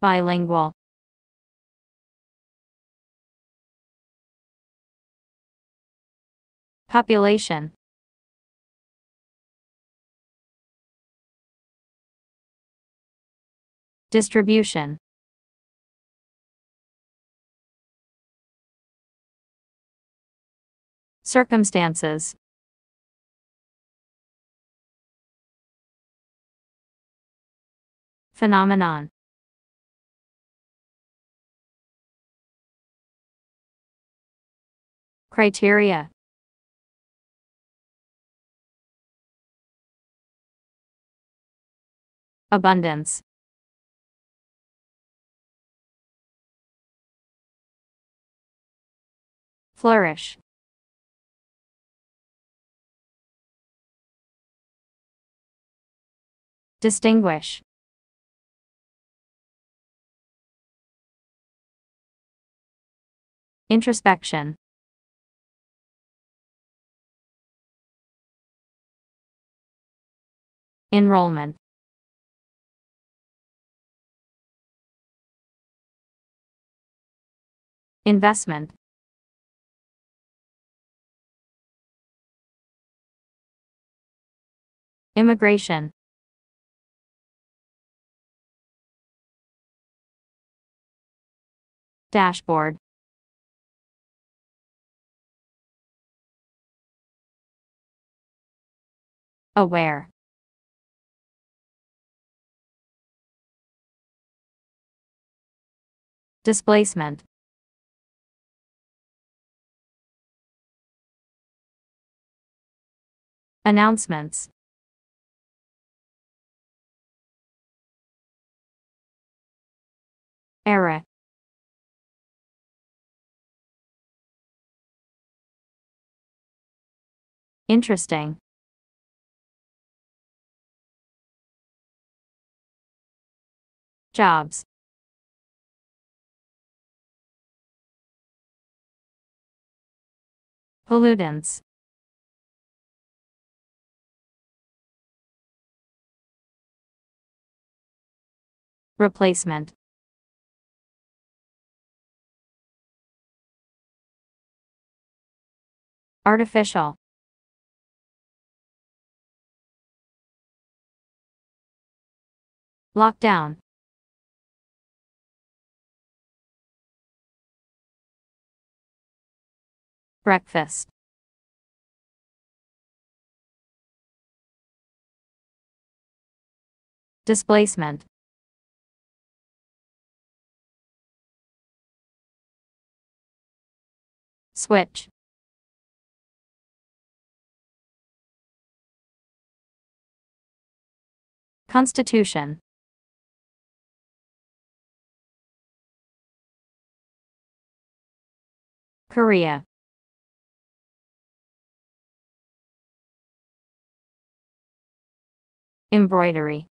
Bilingual. Population. Distribution. Circumstances. Phenomenon. Criteria. Abundance. Flourish. Distinguish. Introspection. Enrollment. Investment. Immigration. Dashboard. Aware. Displacement. Announcements. Era. Interesting. Jobs. Pollutants. Replacement. Artificial. Lockdown. Breakfast. Displacement. Switch. Constitution. Korea. Embroidery.